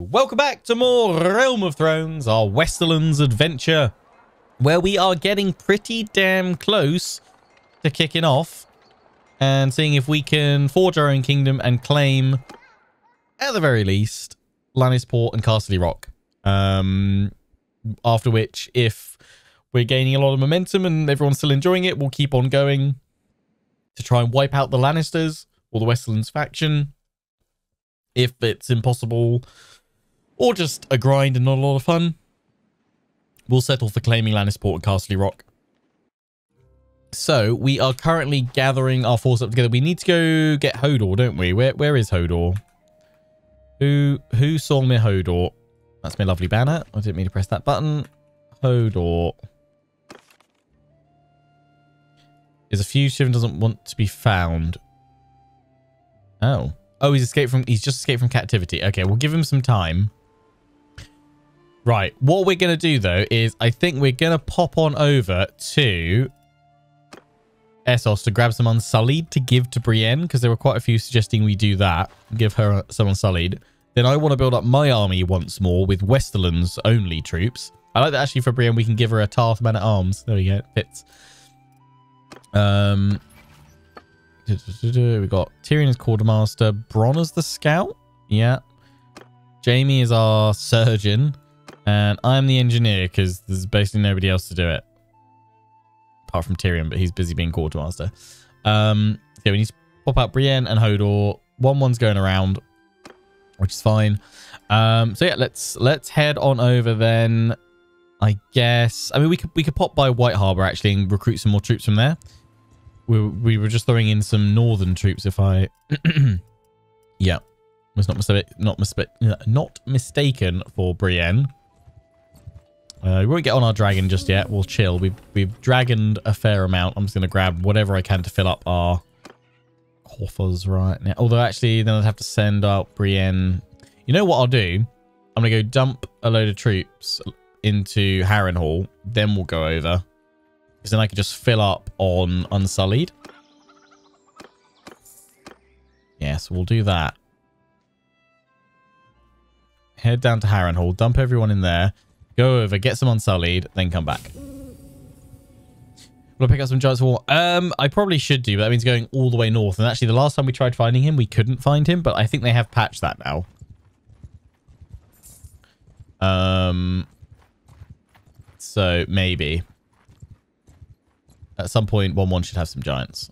Welcome back to more Realm of Thrones, our Westerlands adventure, where we are getting pretty damn close to kicking off and seeing if we can forge our own kingdom and claim, at the very least, Lannisport and Casterly Rock. After which, if we're gaining a lot of momentum and everyone's still enjoying it, we'll keep on going to try and wipe out the Lannisters or the Westerlands faction, if it's impossible, or just a grind and not a lot of fun. We'll settle for claiming Lannisport and Casterly Rock. So we are currently gathering our force up together. We need to go get Hodor, don't we? Where is Hodor? Who saw me Hodor? That's my lovely banner. I didn't mean to press that button. Hodor is a fugitive and doesn't want to be found. Oh, he's just escaped from captivity. Okay, we'll give him some time. Right, what we're going to do, though, is I think we're going to pop on over to Essos to grab some Unsullied to give to Brienne, because there were quite a few suggesting we do that. Give her some Unsullied. Then I want to build up my army once more with Westerlands only troops. I like that, actually, for Brienne. We can give her a Tarth man at arms. There we go. It fits. We got Tyrion as quartermaster, Bronn as the scout. Yeah. Jaime is our surgeon. And I'm the engineer, because there's basically nobody else to do it. Apart from Tyrion, but he's busy being quartermaster. Yeah, we need to pop out Brienne and Hodor. 1-1's going around, which is fine. So yeah, let's head on over then, I guess. I mean, we could pop by White Harbor actually and recruit some more troops from there. We were just throwing in some northern troops, if I yeah, was not mistaken for Brienne. We won't get on our dragon just yet. We'll chill. We've dragoned a fair amount. I'm just going to grab whatever I can to fill up our coffers right now. Although actually, then I'd have to send out Brienne. You know what I'll do? I'm going to go dump a load of troops into Harrenhal. Then we'll go over. Because then I can just fill up on Unsullied. Yeah, so we'll do that. Head down to Harrenhal, dump everyone in there, go over, get some Unsullied, then come back. We'll pick up some giants for war. I probably should do, but that means going all the way north. And actually, the last time we tried finding him, we couldn't find him, but I think they have patched that now. So maybe. At some point, 1-1 should have some giants.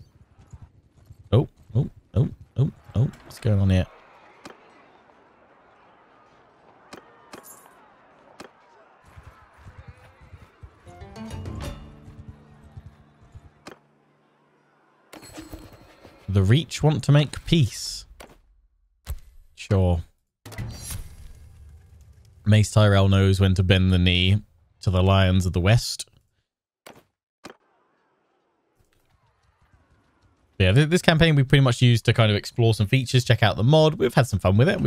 Oh. What's going on here? The Reach want to make peace. Sure. Mace Tyrell knows when to bend the knee to the Lions of the West. Yeah, this campaign we pretty much used to kind of explore some features, check out the mod. We've had some fun with it.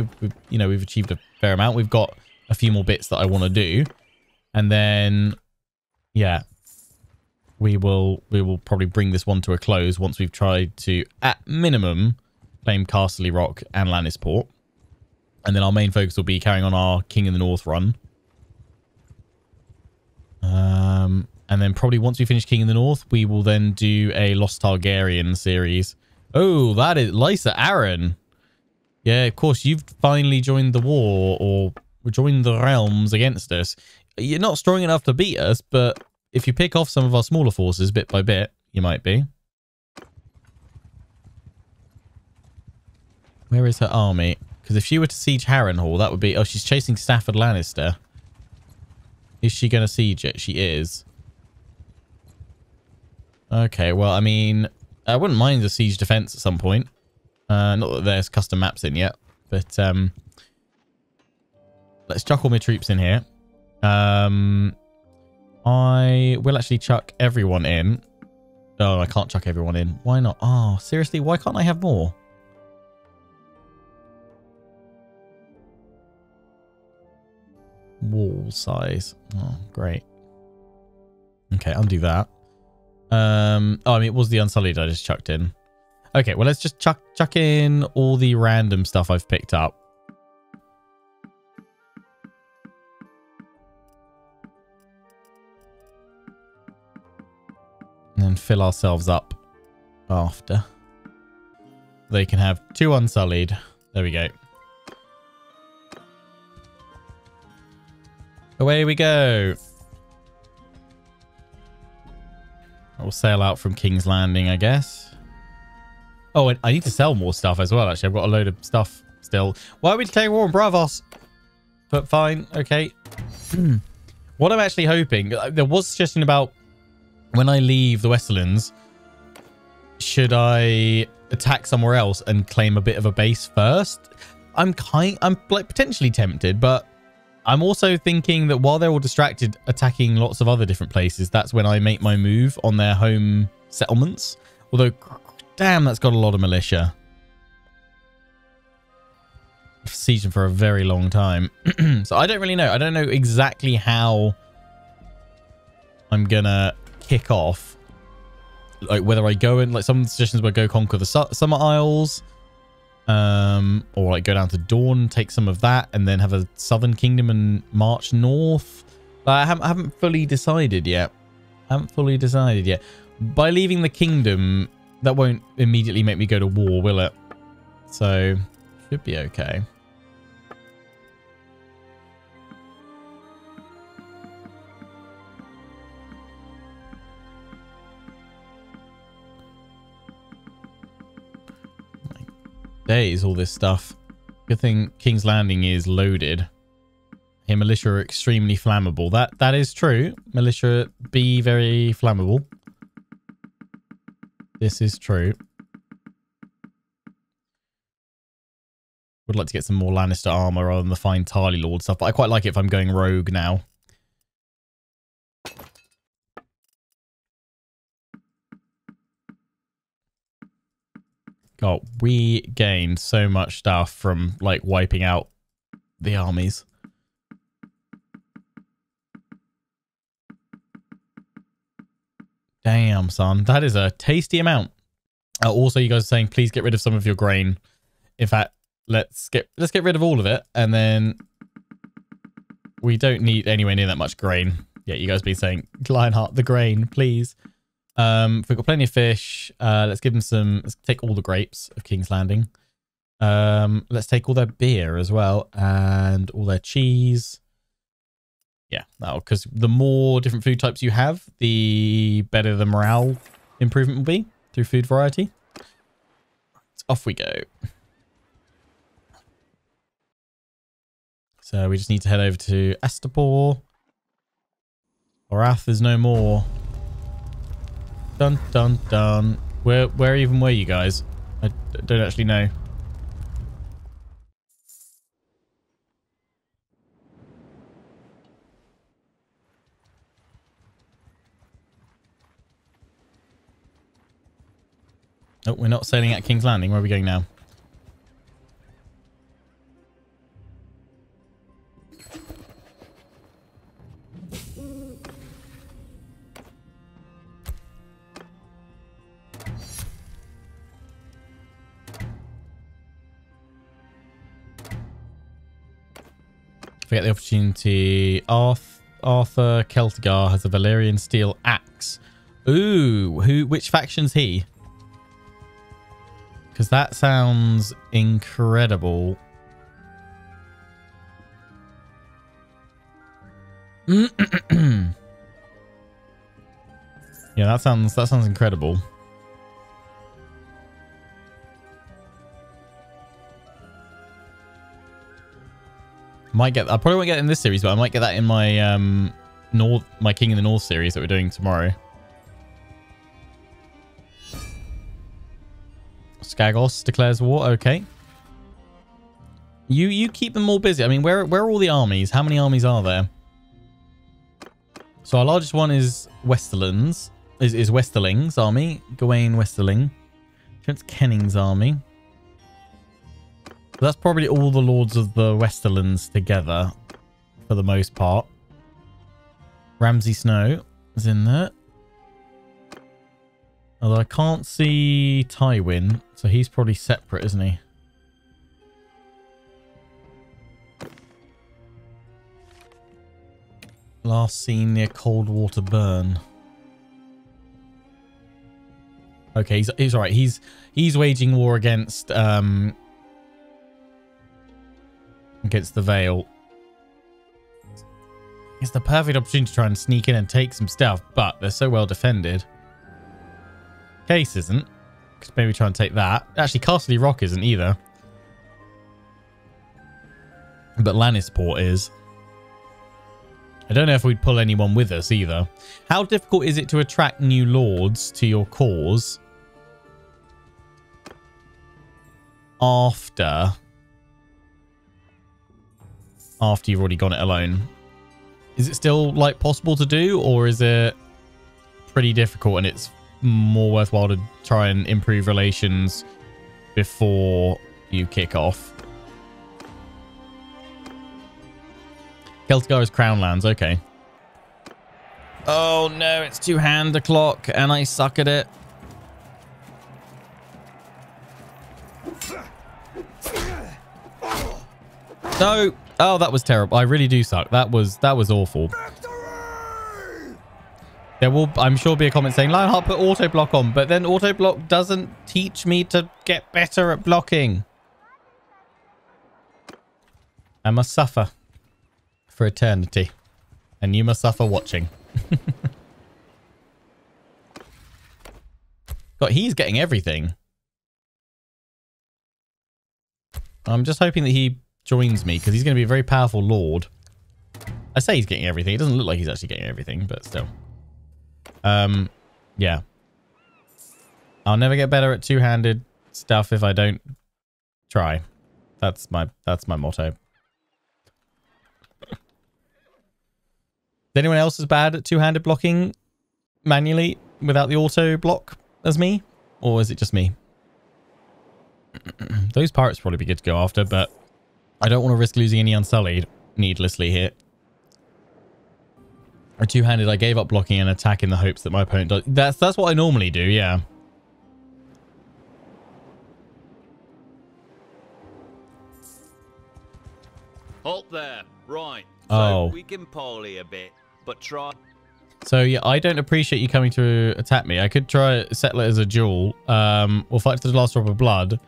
We've achieved a fair amount. We've got a few more bits that I want to do, and then yeah, we will probably bring this one to a close once we've tried to, at minimum, claim Casterly Rock and Lannisport, and then our main focus will be carrying on our King in the North run. And then probably once we finish King in the North, we will then do a Lost Targaryen series. Oh, that is Lysa Arryn. Yeah, of course, you've finally joined the war or joined the realms against us. You're not strong enough to beat us, but if you pick off some of our smaller forces bit by bit, you might be. Where is her army? Because if she were to siege Harrenhal, that would be... Oh, she's chasing Stafford Lannister. Is she going to siege it? She is. Okay, well, I mean, I wouldn't mind the siege defense at some point. Not that there's custom maps in yet, but let's chuck all my troops in here. I will actually chuck everyone in. Oh, I can't chuck everyone in. Why not? Oh, seriously, why can't I have more? Wall size. Oh, great. Okay, undo that. Oh, I mean, it was the Unsullied I just chucked in. Okay, well, let's just chuck in all the random stuff I've picked up. and then fill ourselves up after. They can have 2 Unsullied. There we go. Away we go. We'll sail out from King's Landing, I guess. Oh, and I need to sell more stuff as well, actually. I've got a load of stuff still. Why are we declaring war on Braavos? But fine. Okay. What I'm actually hoping... There was a suggestion about when I leave the Westerlands, should I attack somewhere else and claim a bit of a base first? I'm like potentially tempted, but I'm also thinking that while they're all distracted attacking lots of other different places, that's when I make my move on their home settlements. Although, damn, that's got a lot of militia. I've sieged them for a very long time. So I don't really know. I don't know exactly how I'm going to kick off. Like whether I go in, like some suggestions where go conquer the Summer Isles. Or like go down to Dawn, take some of that, and then have a southern kingdom and march north. I haven't fully decided yet. By leaving the kingdom, that won't immediately make me go to war, will it? So, should be okay. Days, all this stuff. Good thing King's Landing is loaded. Here, militia are extremely flammable. That is true. Militia be very flammable. This is true. Would like to get some more Lannister armor rather than the fine Tarly Lord stuff, but I quite like it if I'm going rogue now. God, we gained so much stuff from, like, wiping out the armies. Damn, son. That is a tasty amount. Also, you guys are saying, please get rid of some of your grain. In fact, let's get rid of all of it. And then we don't need anywhere near that much grain. Yeah, you guys have been saying, Lionheart, the grain, please. We've got plenty of fish. Let's give them some. Let's take all the grapes of King's Landing. Let's take all their beer as well and all their cheese. Yeah, no, because the more different food types you have, the better the morale improvement will be through food variety. So off we go. So we just need to head over to Astapor. Orath is no more. Dun, dun, dun. Where even were you guys? I don't actually know. Oh, we're not sailing at King's Landing. Where are we going now? Forget the opportunity. Arthur Keltigar has a Valyrian steel axe. Ooh, which faction's he? Because that sounds incredible. Yeah, that sounds incredible. Might get. I probably won't get it in this series, but I might get that in my my King in the North series that we're doing tomorrow. Skagos declares war. Okay. You keep them all busy. I mean, where are all the armies? How many armies are there? So our largest one is Westerlands. Is Westerling's army? Gawain Westerling. Prince Kenning's army. That's probably all the lords of the Westerlands together, for the most part. Ramsay Snow is in there. Although I can't see Tywin, so he's probably separate, isn't he? Last seen near Coldwater Burn. Okay, he's all right. He's waging war against the Vale. It's the perfect opportunity to try and sneak in and take some stuff, but they're so well defended. Case isn't. Because maybe try and take that. Actually, Casterly Rock isn't either. But Lannisport is. I don't know if we'd pull anyone with us either. How difficult is it to attract new lords to your cause after you've already gone it alone? Is it still like possible to do, or is it pretty difficult and it's more worthwhile to try and improve relations before you kick off? Keltigar is crown lands, okay. Oh no, it's two-hand o'clock and I suck at it. No! Oh, that was terrible. I really do suck. That was awful. Victory! There will, I'm sure, be a comment saying, Lionheart put auto-block on, but then auto-block doesn't teach me to get better at blocking. I must suffer. For eternity, and you must suffer watching. God, he's getting everything. I'm just hoping that he joins me, because he's going to be a very powerful lord. I say he's getting everything. It doesn't look like he's actually getting everything, but still. Yeah. I'll never get better at two-handed stuff if I don't try. That's my motto. Is anyone else as bad at two-handed blocking manually without the auto block as me? Or is it just me? Those pirates would probably be good to go after, but I don't want to risk losing any Unsullied needlessly here. Or two-handed, I gave up blocking and attack in the hopes that my opponent does. That's what I normally do, yeah. Halt there, right. Oh. So we can parley a bit. But try. So yeah, I don't appreciate you coming to attack me. I could try settle it as a duel. We'll fight to the last drop of blood.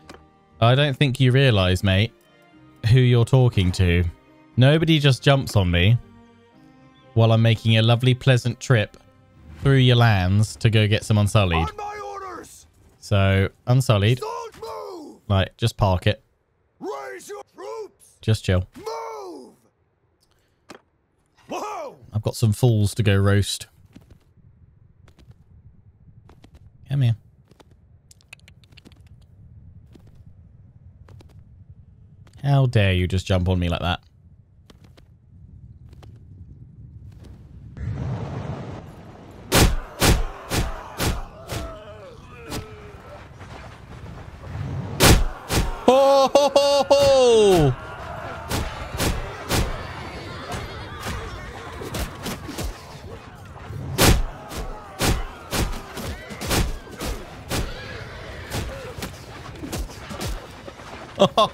I don't think you realise, mate, who you're talking to. Nobody just jumps on me while I'm making a lovely, pleasant trip through your lands to go get some Unsullied. On my orders. So Unsullied, don't move. Like, just park it. Raise your troops. Just chill. Move. Whoa! I've got some fools to go roast. Come here. How dare you just jump on me like that? Ho ho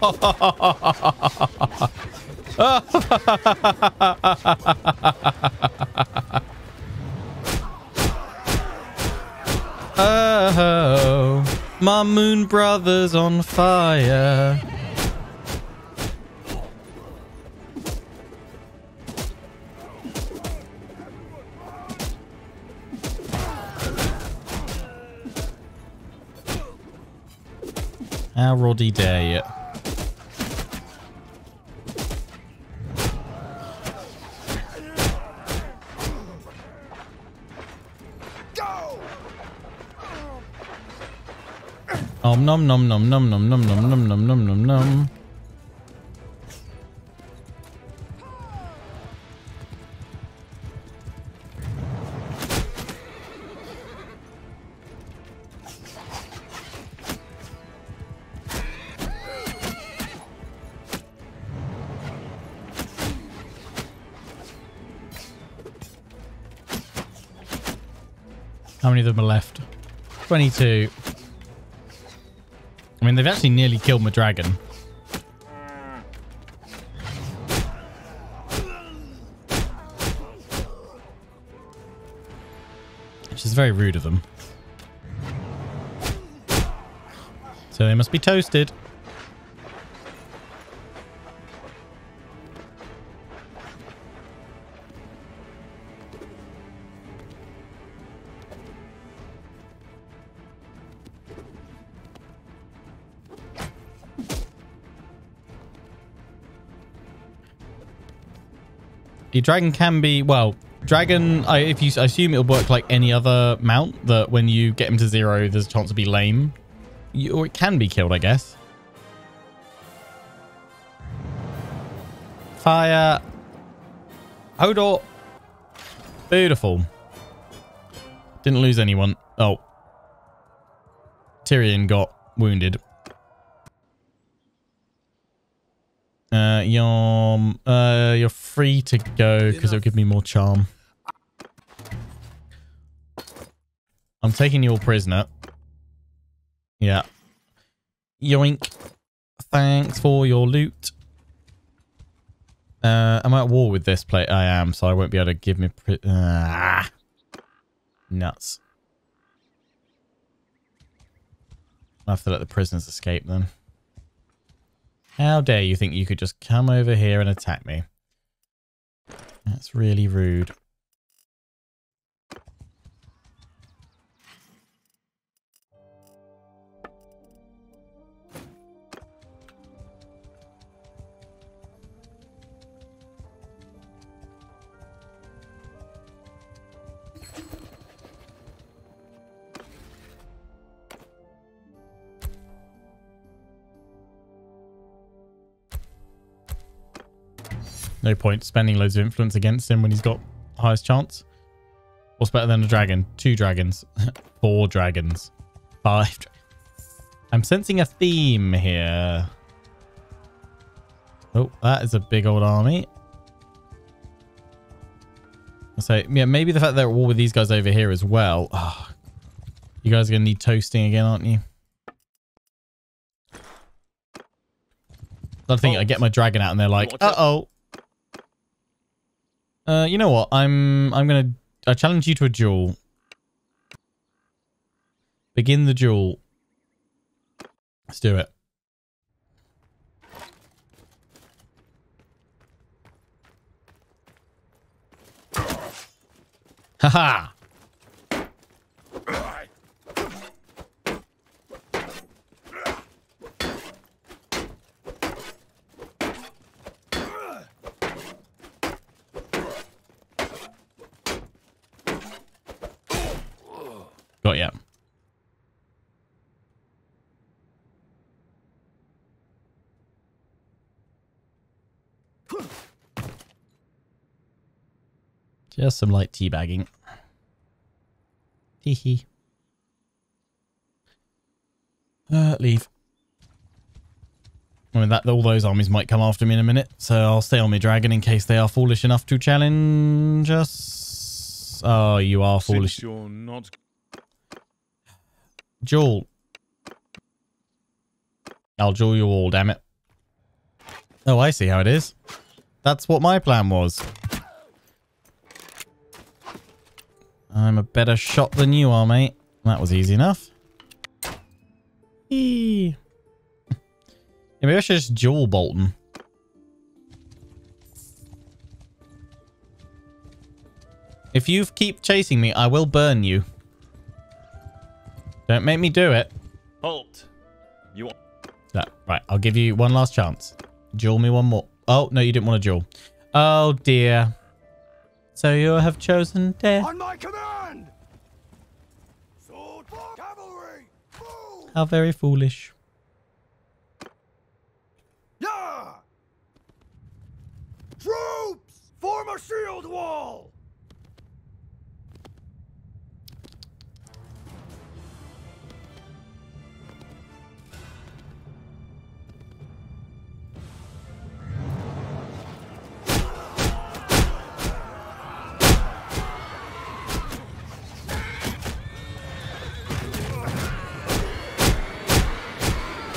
ho ho! Oh, my moon brother's on fire. How Roddy dare you? Om nom nom nom nom nom nom nom nom nom nom nom nom. How many of them are left? 22. I mean, they've actually nearly killed my dragon. Which is very rude of them. So they must be toasted. The dragon can be, well, dragon, I assume it'll work like any other mount, that when you get him to zero, there's a chance to be lame. Or it can be killed, I guess. Fire. Hodor. Beautiful. Didn't lose anyone. Oh. Tyrion got wounded. You're free to go because it'll give me more charm. I'm taking you all prisoner. Yeah. Yoink. Thanks for your loot. Am I at war with this plate? I am, so I won't be able to give me... nuts. I'll have to let the prisoners escape then. How dare you think you could just come over here and attack me? That's really rude. No point spending loads of influence against him when he's got highest chance. What's better than a dragon? 2 dragons. 4 dragons. 5 dragons. I'm sensing a theme here. Oh, that is a big old army. So, yeah, maybe the fact that we're at war with these guys over here as well. Oh, you guys are going to need toasting again, aren't you? I think I get my dragon out and they're like, uh-oh. You know what? I challenge you to a duel. Begin the duel. Let's do it. Haha. Got ya. Just some light teabagging. Hee hee. Leave. I mean, that all those armies might come after me in a minute, so I'll stay on my dragon in case they are foolish enough to challenge us. Oh, you are foolish. Since you're not. Duel. I'll duel you all, damn it. Oh, I see how it is. That's what my plan was. I'm a better shot than you are, mate. That was easy enough. Eee. Maybe I should just duel Bolton. If you keep chasing me, I will burn you. Don't make me do it. Halt. You. No, right, I'll give you one last chance. Duel me one more. Oh, no, you didn't want to duel. Oh, dear. So you have chosen death. On my command! Sword for cavalry! Fool! How very foolish. Yeah! Troops! Form a shield wall!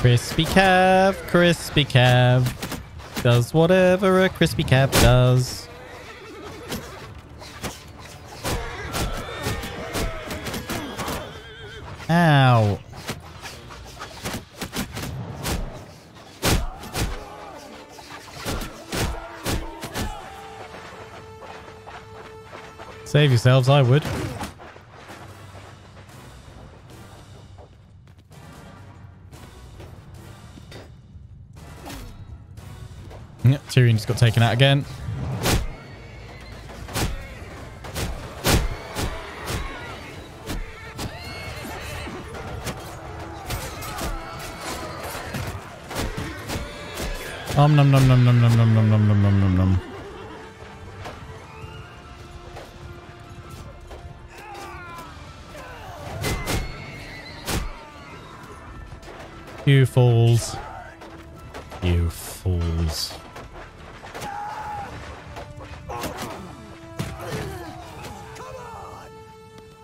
Crispy Cav, Crispy Cav, does whatever a Crispy Cav does. Ow. Save yourselves, I would. Yep, Tyrion just got taken out again. Nom nom nom nom nom nom nom nom nom nom nom nom. You fools. You fools.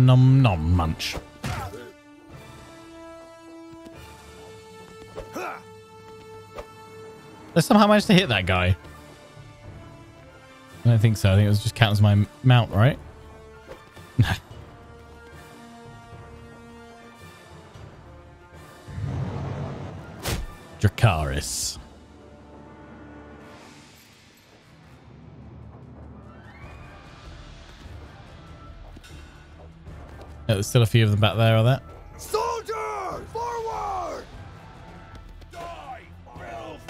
Nom nom munch. I somehow managed to hit that guy. I don't think so. I think it was just counts my mount, right? No. Dracaris. Oh, there's still a few of them back there, are there? Soldier! Forward! Die, Ralph!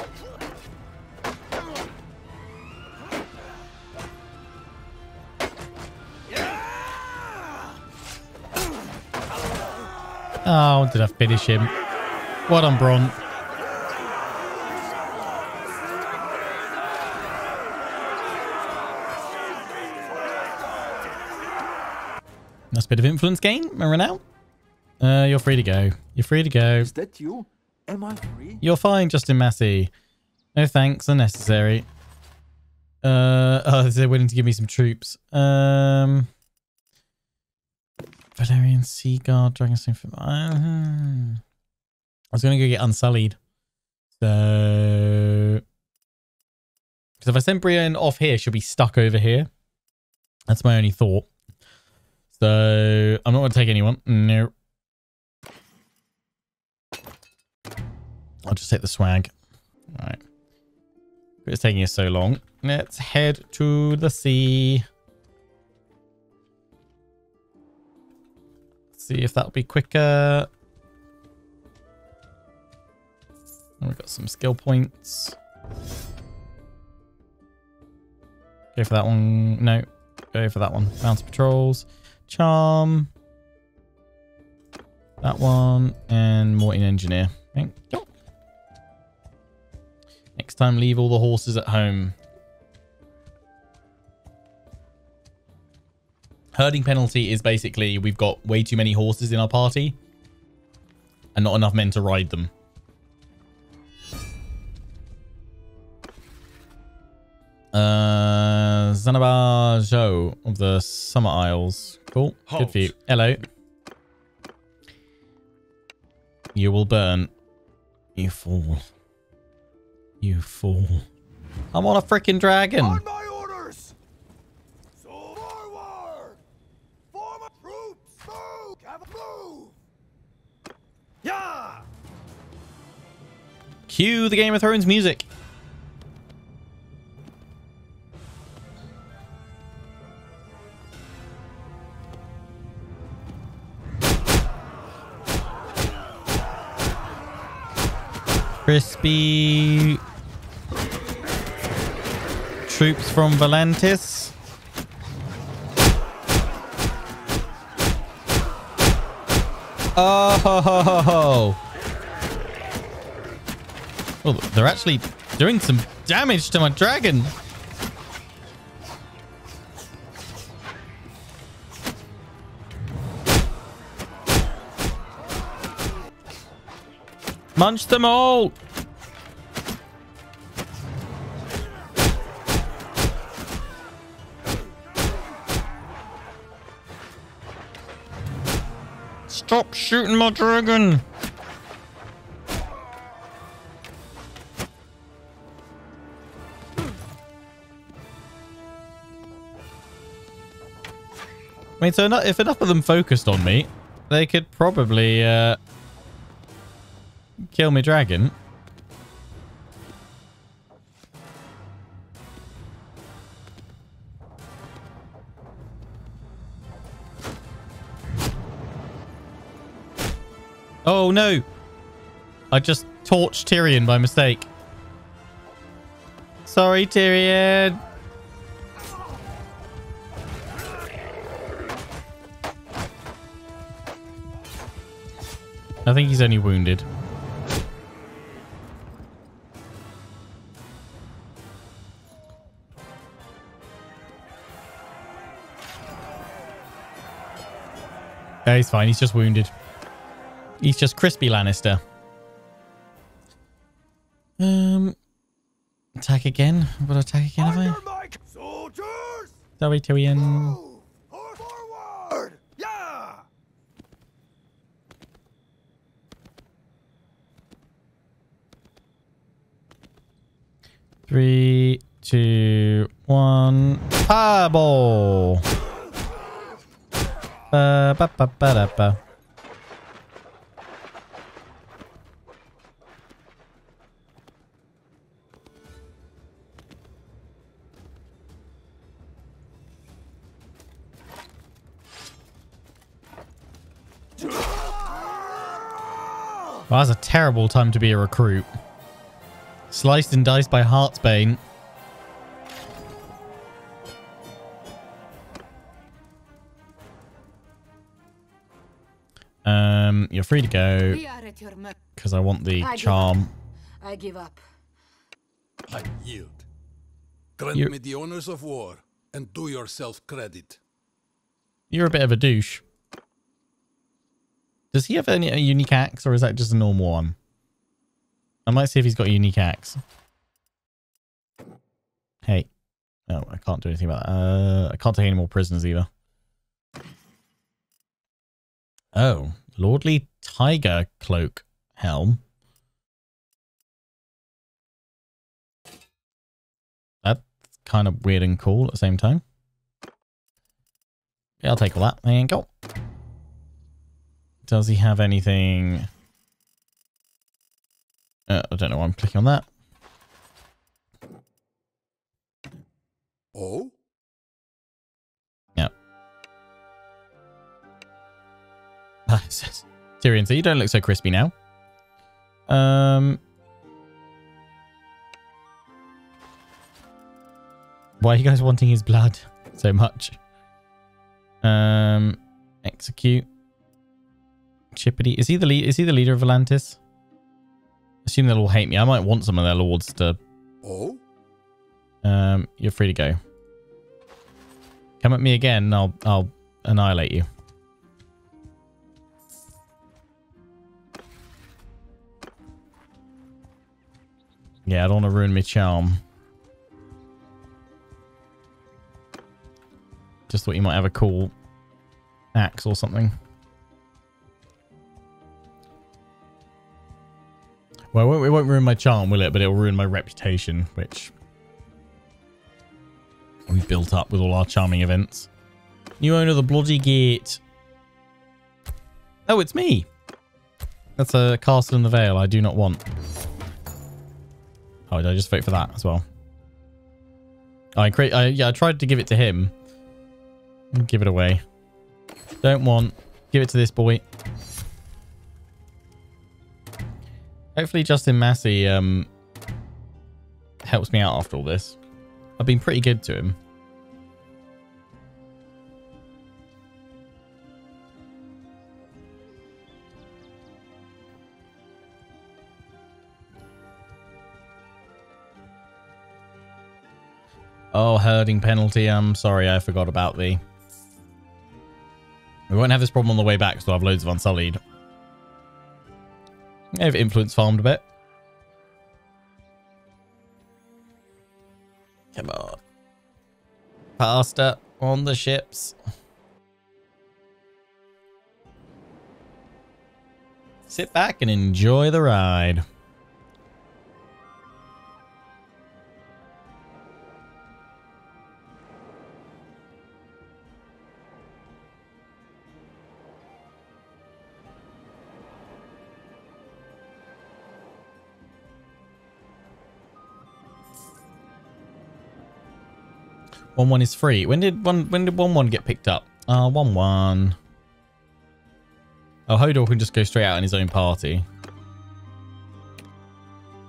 Yeah! Oh, did I finish him? Well done, Bronn. That's a bit of influence gain, Marinelle. You're free to go. You're free to go. Is that you? Am I free? You're fine, Justin Massey. No thanks, unnecessary. Oh, they're willing to give me some troops. Valyrian Sea Guard, Dragonstone. I was going to go get Unsullied. So, because if I send Brienne off here, she'll be stuck over here. That's my only thought. So, I'm not going to take anyone. No. I'll just take the swag. All right. It's taking us so long. Let's head to the sea. Let's see if that'll be quicker. And we've got some skill points. Go for that one. No. Go for that one. Bounce patrols. Charm, that one, and Morton Engineer. Thank you. Next time, leave all the horses at home. Herding penalty is basically we've got way too many horses in our party and not enough men to ride them. Zanabajo of the Summer Isles. Cool. Halt. Good for you. Hello. You will burn. You fool. You fool. I'm on a freaking dragon. On my orders. So forward. Form a troop. Move. Have a move. Yeah. Cue the Game of Thrones music. Crispy troops from Volantis. Oh, ho, ho, ho, ho. Well, they're actually doing some damage to my dragon. Munch them all. Stop shooting my dragon! I mean, so if enough of them focused on me, they could probably kill my dragon. Oh no! I just torched Tyrion by mistake. Sorry, Tyrion! I think he's only wounded. No, he's fine. He's just wounded. He's just crispy Lannister. Attack again. I've got to attack again, have I? Soldiers! Sorry, Tyrion. Three, two, one. Fireball! Ba-ba-ba-da-ba. Well, that's a terrible time to be a recruit. Sliced and diced by Heartsbane. You're free to go. Because I want the charm. I give up. I yield. Grant me the honors of war and do yourself credit. You're a bit of a douche. Does he have any unique axe or is that just a normal one? I might see if he's got a unique axe. Hey. No, I can't do anything about that. I can't take any more prisoners either. Oh. Lordly Tiger Cloak Helm. That's kind of weird and cool at the same time. Yeah, I'll take all that. There you go. Does he have anything... I don't know why I'm clicking on that. Oh? Yeah. Tyrion, so you don't look so crispy now. Why are you guys wanting his blood so much? Execute. Chippity. Is he the lead? Is he the leader of Volantis? Assume they'll all hate me. I might want some of their lords to... Oh? You're free to go. Come at me again and I'll annihilate you. Yeah, I don't want to ruin my charm. Just thought you might have a cool axe or something. Well, it won't ruin my charm, will it? But it'll ruin my reputation, which we've built up with all our charming events. New owner of the bloody gate. Oh, it's me. That's a castle in the Vale I do not want. Oh, did I just vote for that as well? I tried to give it to him. Give it away. Don't want. Give it to this boy. Hopefully Justin Massey helps me out after all this. I've been pretty good to him. Oh, herding penalty. I'm sorry, I forgot about thee. We won't have this problem on the way back, so I'll have loads of Unsullied. I've influence farmed a bit. Come on. Faster on the ships. sit back and enjoy the ride. One is free. When did one get picked up? 1-1. Oh, Hodor can just go straight out in his own party.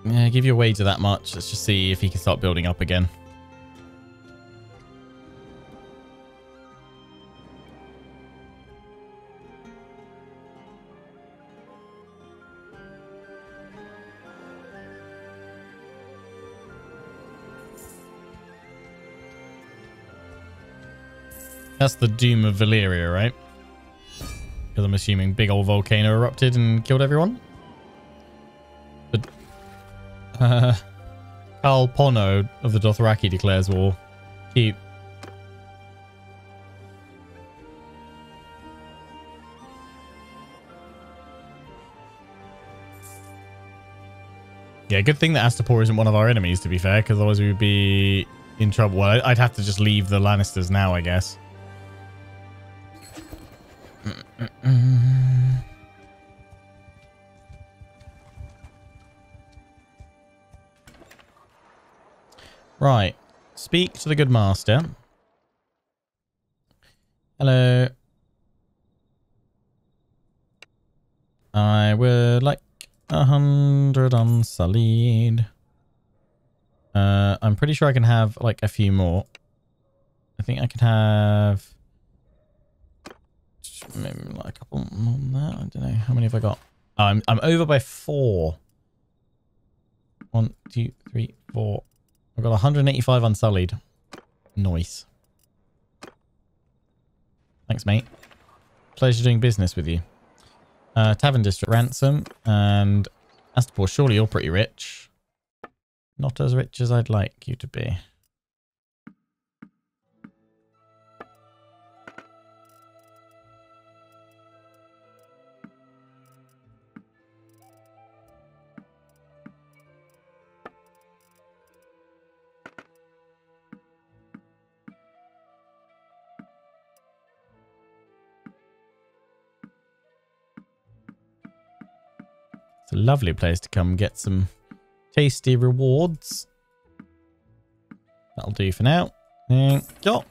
Yeah, give you a wager that much. Let's just see if he can start building up again. That's the doom of Valyria, right? Because I'm assuming big old volcano erupted and killed everyone. But Cal Pono of the Dothraki declares war. Cute. Yeah, good thing that Astapor isn't one of our enemies, to be fair, because otherwise we would be in trouble. Well, I'd have to just leave the Lannisters now, I guess. Right. Speak to the good master. Hello. I would like 100 unsullied. I'm pretty sure I can have like a few more. I think I can have maybe like a couple more than that. I don't know. How many have I got? I'm over by 4. 1, 2, 3, 4. I've got 185 unsullied. Nice. Thanks, mate. Pleasure doing business with you. Tavern District Ransom and Astapor. Surely you're pretty rich. Not as rich as I'd like you to be. It's a lovely place to come get some tasty rewards. That'll do for now. Thank you.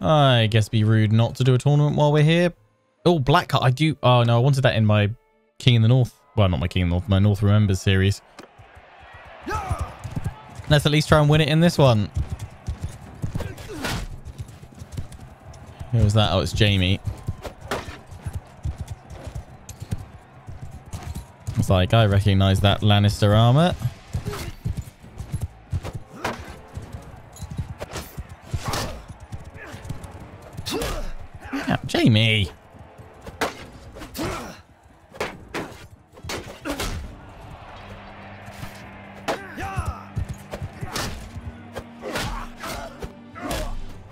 I guess it'd be rude not to do a tournament while we're here. Oh, Blackheart. I do. Oh, no. I wanted that in my King in the North. Well, not my King in the North. My North Remembers series. Let's at least try and win it in this one. Who was that? Oh, it's Jaime. It's like, I recognize that Lannister armor. Now, Jaime.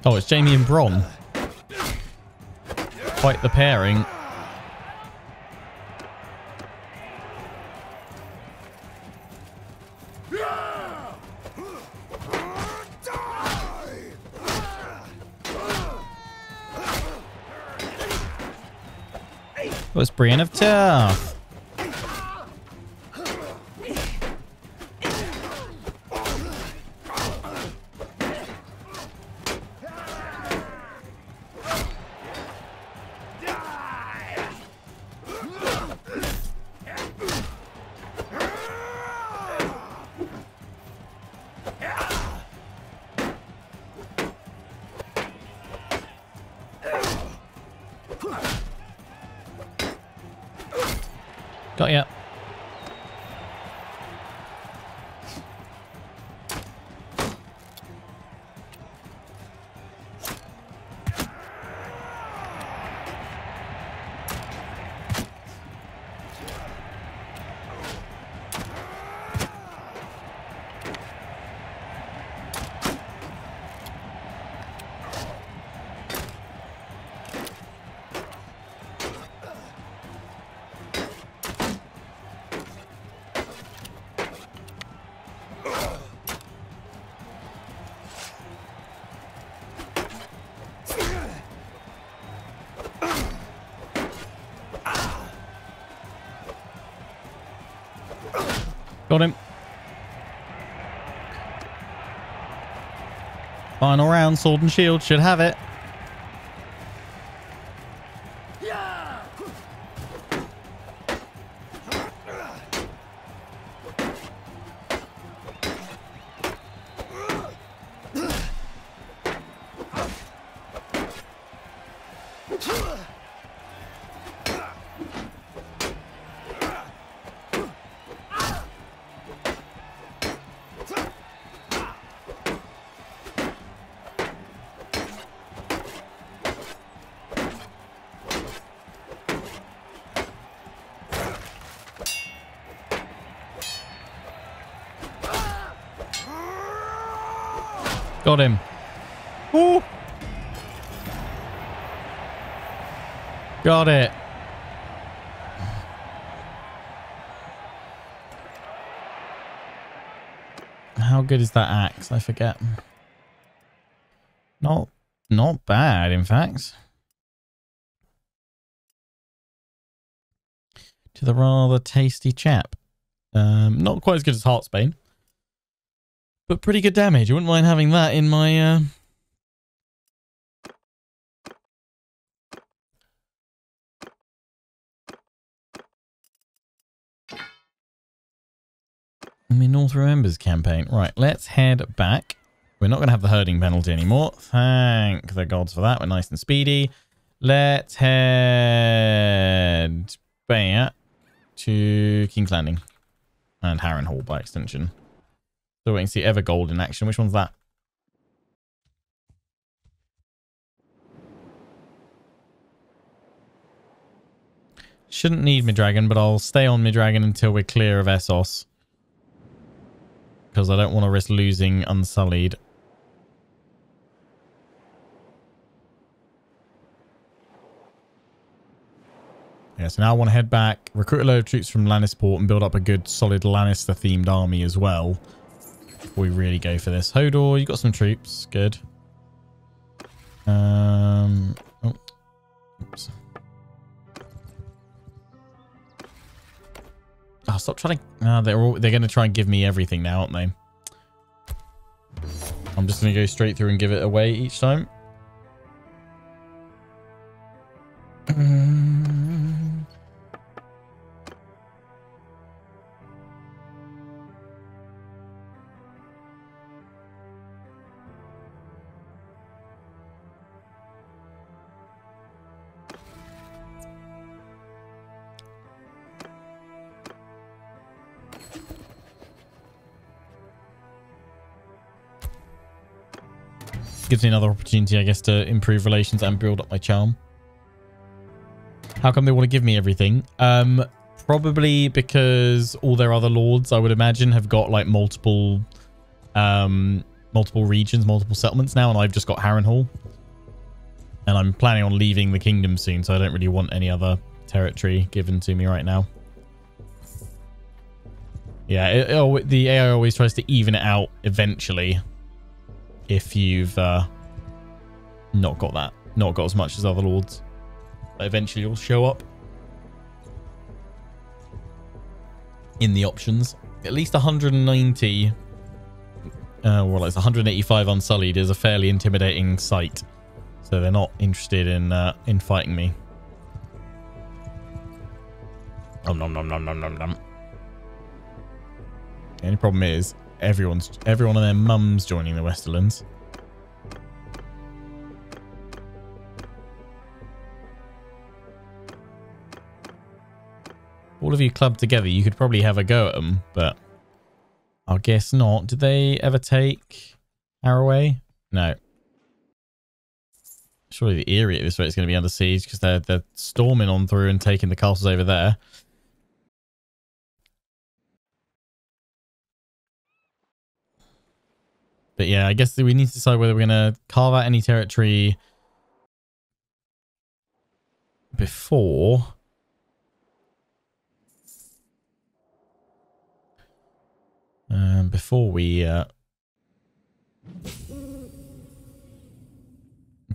Oh, it's Jaime and Bronn. Quite the pairing. Was Brienne of Tarth. Got ya. Got him. Final round, sword and shield. Should have it. Got him. Ooh. Got it. How good is that axe? I forget. Not bad, in fact. To the rather tasty chap. Not quite as good as Heartsbane. But pretty good damage. I wouldn't mind having that in my... in my North Remembers campaign. Right, let's head back. We're not going to have the herding penalty anymore. Thank the gods for that. We're nice and speedy. Let's head back to King's Landing. And Harrenhal by extension. So we can see Evergold in action. Which one's that? Shouldn't need Midragon, but I'll stay on Midragon until we're clear of Essos. Because I don't want to risk losing Unsullied. Yeah, so now I want to head back, recruit a load of troops from Lannisport and build up a good solid Lannister-themed army as well. We really go for this. Hodor, you got some troops. Good. Oh. Oops. Oh, stop trying to... Oh, they're going to try and give me everything now, aren't they? I'm just going to go straight through and give it away each time. Gives me another opportunity, I guess, to improve relations and build up my charm. How come they want to give me everything? Probably because all their other lords, I would imagine, have got like multiple regions, multiple settlements now, and I've just got Harrenhal. And I'm planning on leaving the kingdom soon, so I don't really want any other territory given to me right now. Yeah, the AI always tries to even it out eventually. If you've not got as much as other lords, but eventually you'll show up in the options. At least 190, well, it's 185 Unsullied is a fairly intimidating sight, so they're not interested in fighting me. Nom nom nom nom nom nom. The only problem is. Everyone and their mums joining the Westerlands. All of you clubbed together, you could probably have a go at them, but I guess not. Did they ever take Arroway? No. Surely the Eyrie at this rate is going to be under siege because they're storming on through and taking the castles over there. But yeah, I guess we need to decide whether we're going to carve out any territory before. Before we go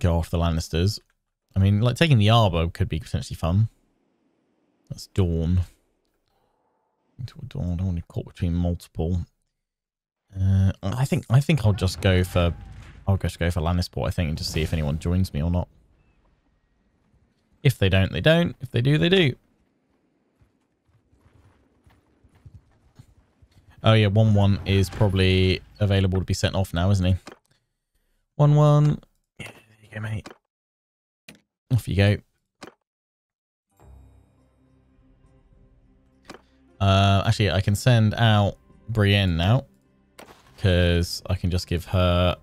off the Lannisters. I mean, like taking the Arbor could be potentially fun. That's Dawn. I don't want to be caught between multiple. I think I'll just go for Lannisport, I think, and just see if anyone joins me or not. If they don't, they don't. If they do, they do. Oh yeah, 1-1 is probably available to be sent off now, isn't he? 1-1. Yeah, there you go, mate. Off you go. Actually, I can send out Brienne now, because I can just give her...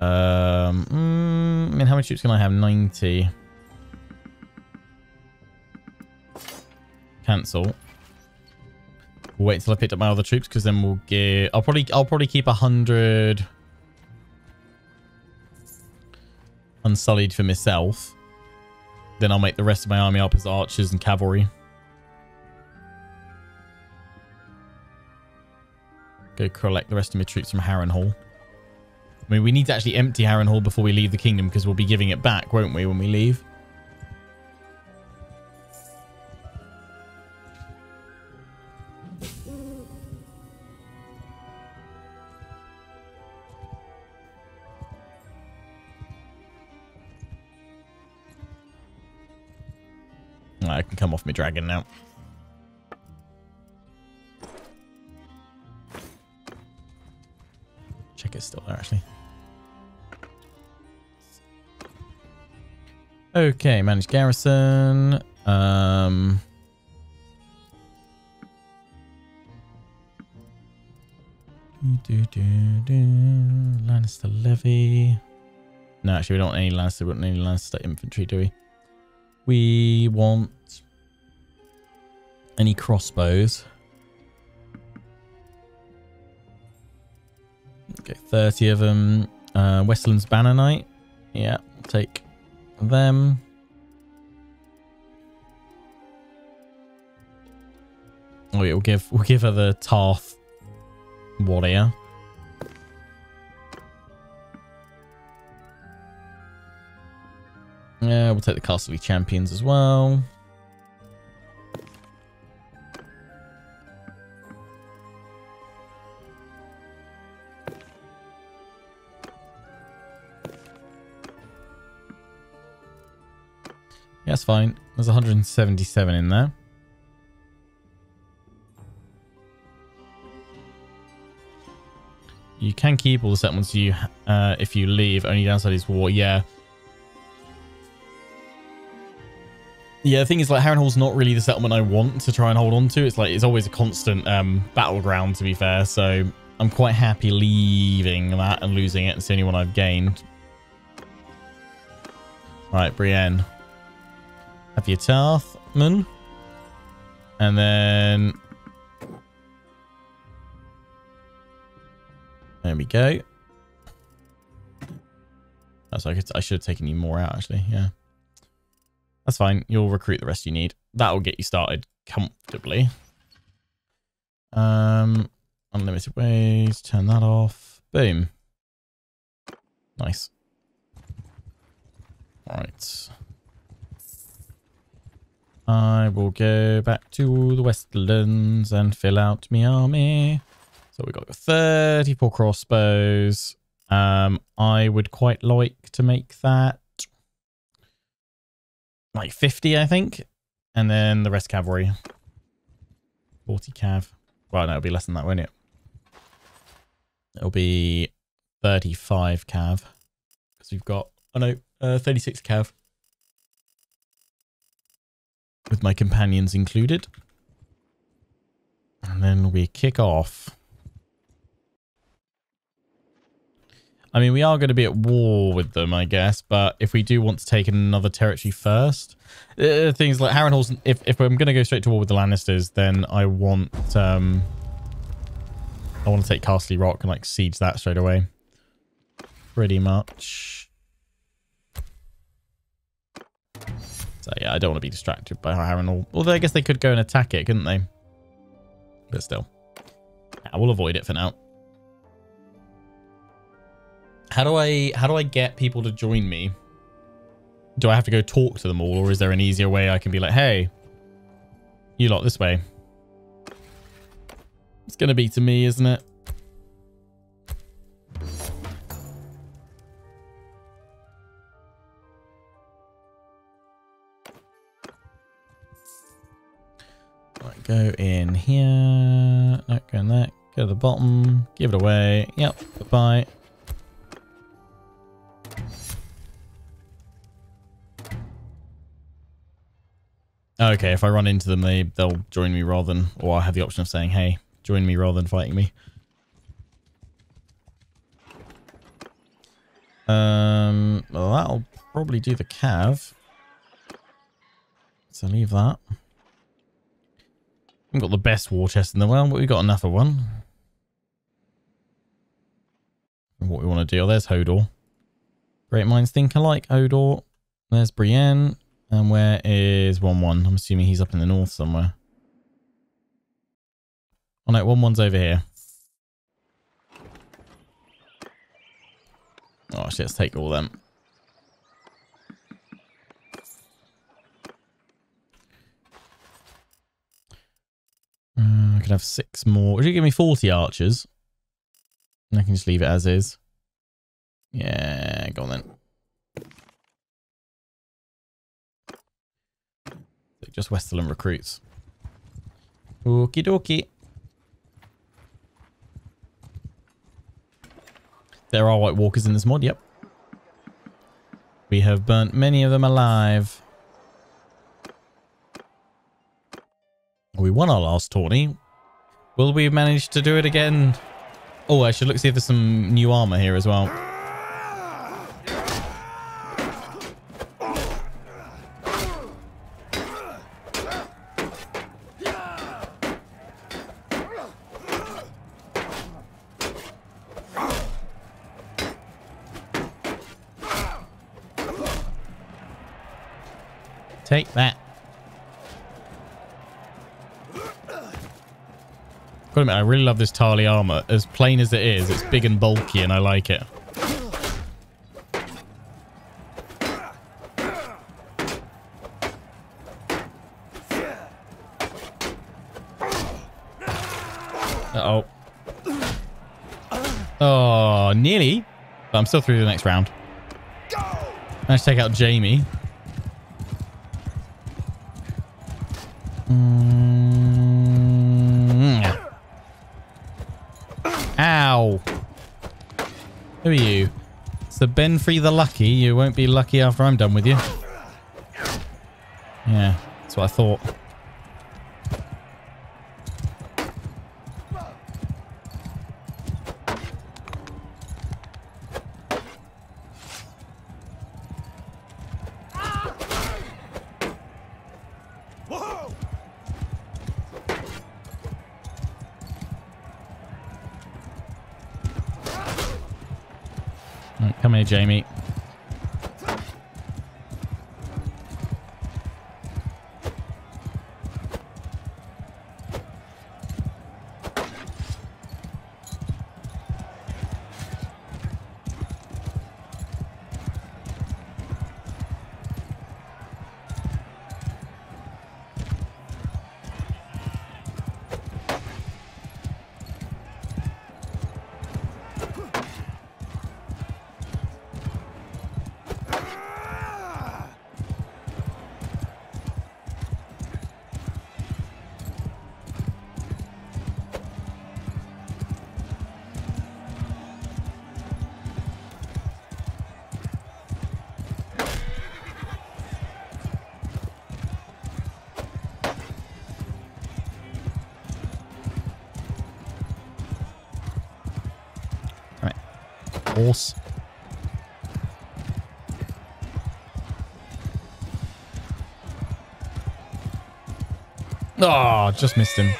I mean, how many troops can I have? 90. Cancel. We'll wait till I picked up my other troops, because then we'll get... I'll probably keep 100 Unsullied for myself. Then I'll make the rest of my army up as archers and cavalry. Go collect the rest of my troops from Harrenhal. I mean, we need to actually empty Harrenhal before we leave the kingdom, because we'll be giving it back, won't we, when we leave? Right, I can come off my dragon now. Check it's still there, actually. Okay, manage garrison. Lannister levy. No, actually, we don't want any Lannister. We don't want any Lannister infantry, do we? We want any crossbows. Okay, 30 of them. Westerlands Banner Knight. Yeah, I'll take them. Oh yeah, we'll give her the Tarth warrior. Yeah, we'll take the Casterly champions as well. That's fine. There's 177 in there. You can keep all the settlements you if you leave. Only downside is war. Yeah. Yeah, the thing is, like, Harrenhal's not really the settlement I want to try and hold on to. It's like, it's always a constant battleground, to be fair. So I'm quite happy leaving that and losing it. It's the only one I've gained. Right, Brienne. Have your Tarthman. And then... there we go. That's like I should have taken you more out, actually. Yeah. That's fine. You'll recruit the rest you need. That'll get you started comfortably. Unlimited ways. Turn that off. Boom. Nice. All right. I will go back to the Westlands and fill out my army. So we've got 34 crossbows. I would quite like to make that like 50, I think. And then the rest cavalry. 40 cav. Well, no, it'll be less than that, won't it? It'll be 35 cav. Because we've got, oh no, 36 cav. With my companions included. And then we kick off. I mean, we are going to be at war with them, I guess. But if we do want to take another territory first. Things like Harrenhal's... If I'm going to go straight to war with the Lannisters, then I want to take Casterly Rock and, like, siege that straight away. Pretty much. So yeah, I don't want to be distracted by Harrenhal. Although I guess they could go and attack it, couldn't they? But still. I will avoid it for now. How do I get people to join me? Do I have to go talk to them all, or is there an easier way I can be like, hey, you lot this way? It's going to be to me, isn't it? Right, go in here. No, go in there. Go to the bottom. Give it away. Yep. Goodbye. Okay, if I run into them, they'll join me rather than... Or I have the option of saying, hey, join me rather than fighting me. Well, that'll probably do the cav. So leave that. We've got the best war chest in the world, but we've got enough of one. And what we want to do... Oh, there's Hodor. Great minds think alike, Hodor. There's Brienne. And where is 1-1? I'm assuming he's up in the north somewhere. Oh no, 1-1's over here. Oh shit, let's take all them. I could have 6 more. Would you give me 40 archers? And I can just leave it as is. Yeah, go on then. Just Westerland recruits. Okie dokie. There are White Walkers in this mod, yep. We have burnt many of them alive. We won our last tourney. Will we manage to do it again? Oh, I should look see if there's some new armor here as well. Take that. Gotta admit, I really love this Tarly armor. As plain as it is, it's big and bulky and I like it. Uh-oh. Oh, nearly. But I'm still through the next round. Managed to take out Jaime. Ow. Who are you? So Ben Free the Lucky. You won't be lucky after I'm done with you. Yeah, that's what I thought. Come here, Jaime. Horse. Oh, just missed him.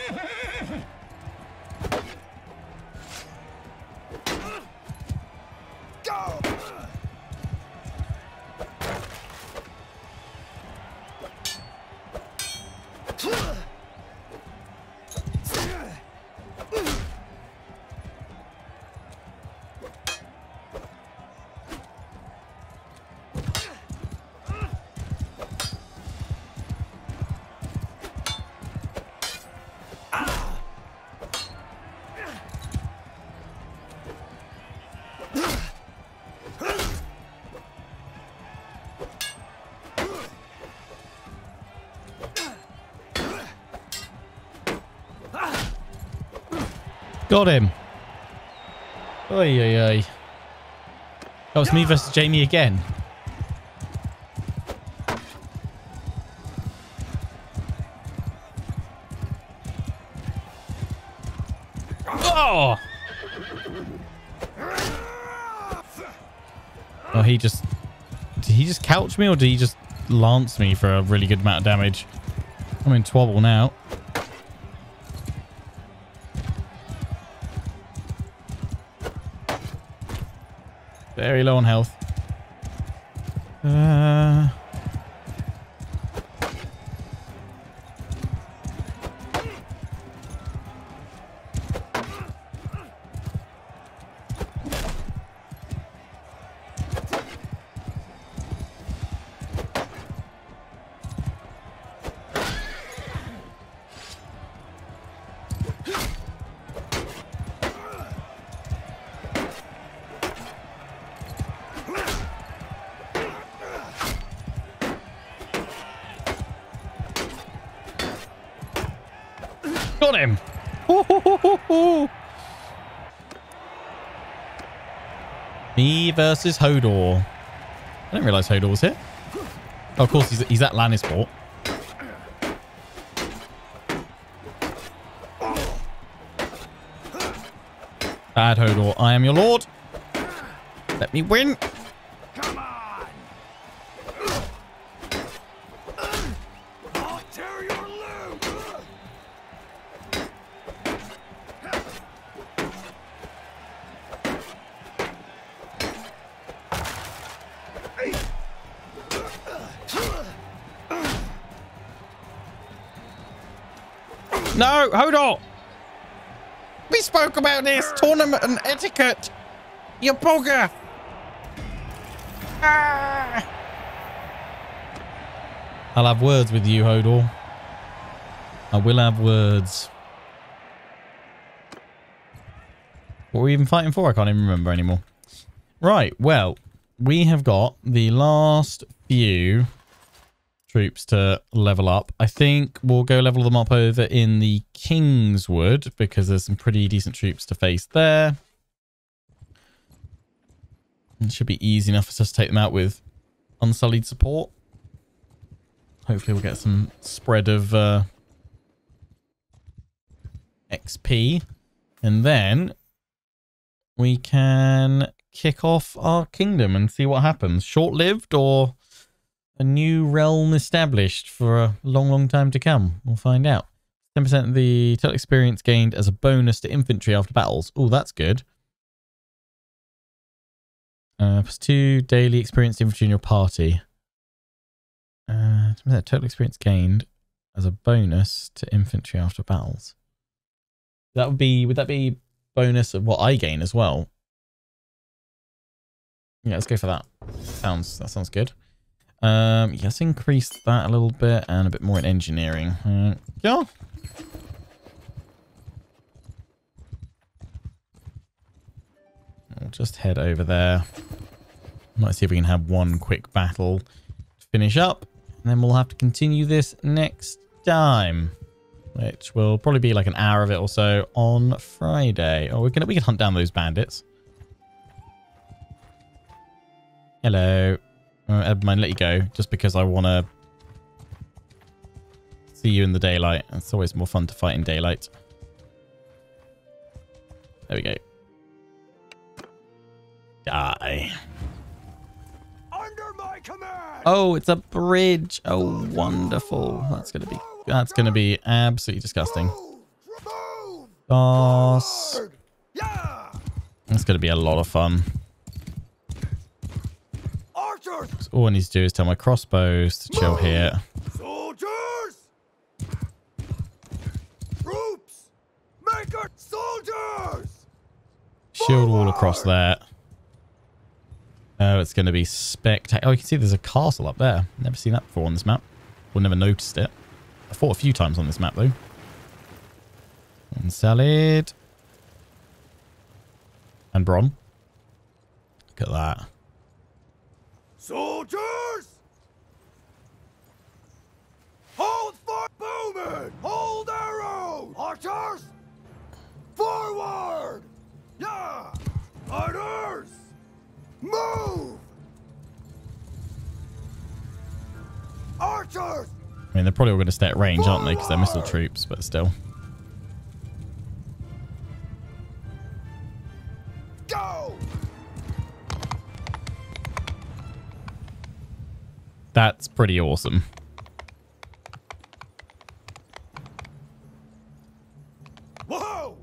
Got him. Oy, oy, oy. Oh, it's me versus Jaime again. Oh! Oh, he just... Did he just couch me or did he just lance me for a really good amount of damage? I'm in twobble now. Very low on health. Got him! Ooh, ooh, ooh, ooh, ooh. Me versus Hodor. I didn't realise Hodor was here. Oh, of course, he's at Lannisport. Bad Hodor, I am your lord. Let me win. No, Hodor! We spoke about this tournament and etiquette. You bugger! Ah. I'll have words with you, Hodor. I will have words. What were we even fighting for? I can't even remember anymore. Right, well, we have got the last few troops to level up. I think we'll go level them up over in the Kingswood because there's some pretty decent troops to face there. It should be easy enough for us to take them out with Unsullied support. Hopefully we'll get some spread of XP. And then we can kick off our kingdom and see what happens. Short-lived or... a new realm established for a long, long time to come. We'll find out. 10% of the total experience gained as a bonus to infantry after battles. Oh, that's good. Plus 2 daily experienced infantry in your party. 10% total experience gained as a bonus to infantry after battles. That would be... would that be bonus of what I gain as well? Yeah, let's go for that. That sounds good. Yeah, let's increase that a little bit and a bit more in engineering. Yeah. We'll just head over there. Might see if we can have one quick battle to finish up. And then we'll have to continue this next time, which will probably be like an hour of it or so on Friday. Oh, we can hunt down those bandits. Hello. I won't let you go just because I want to see you in the daylight. It's always more fun to fight in daylight. There we go. Die. Under my command. Oh, it's a bridge. Oh, wonderful. That's gonna be absolutely disgusting. Boss. That's gonna be a lot of fun. All I need to do is tell my crossbows to chill here. Soldiers! Troops! Make our soldiers! Shield wall across there. Oh, it's going to be spectacular. Oh, you can see there's a castle up there. Never seen that before on this map. Well, never noticed it. I fought a few times on this map, though. Unsullied. And Bronn. Look at that. Soldiers! Hold for bowmen! Hold arrows! Archers! Forward! I mean, they're probably all going to stay at range, aren't they? Because they're missile troops, but still. Go! That's pretty awesome. Whoa!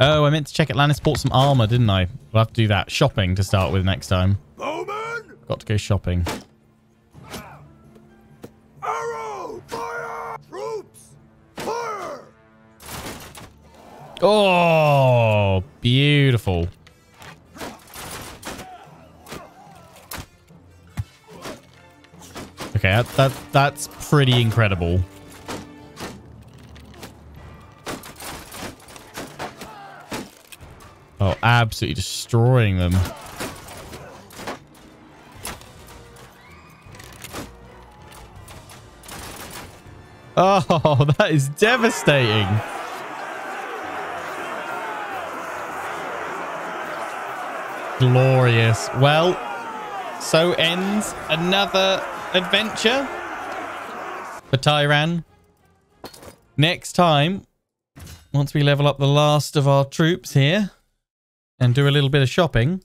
Oh, I meant to check at Lannisport some armor, didn't I? We'll have to do that. Shopping to start with next time. Bowman! Got to go shopping. Arrow! Fire! Troops! Fire! Oh, beautiful. Okay, that's pretty incredible. Oh, absolutely destroying them. Oh, that is devastating. Glorious. Well, so ends another adventure for Tyrann. Next time, once we level up the last of our troops here and do a little bit of shopping,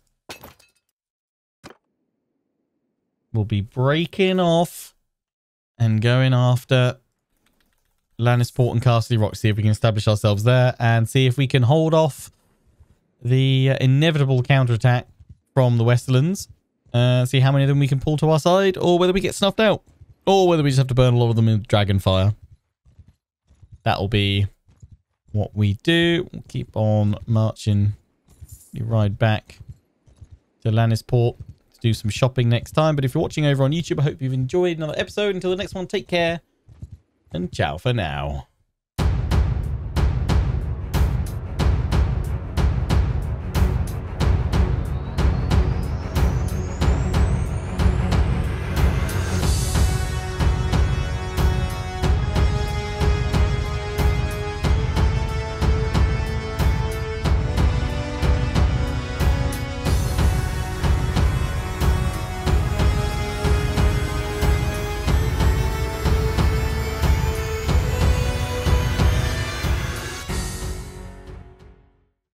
we'll be breaking off and going after Lannisport and Casterly Rock, see if we can establish ourselves there and see if we can hold off the inevitable counterattack from the Westerlands. See how many of them we can pull to our side, or whether we get snuffed out, or whether we just have to burn a lot of them in dragon fire. That'll be what we do. We'll keep on marching. You ride back to Lannisport to do some shopping next time. But if you're watching over on YouTube, I hope you've enjoyed another episode. Until the next one, take care and ciao for now.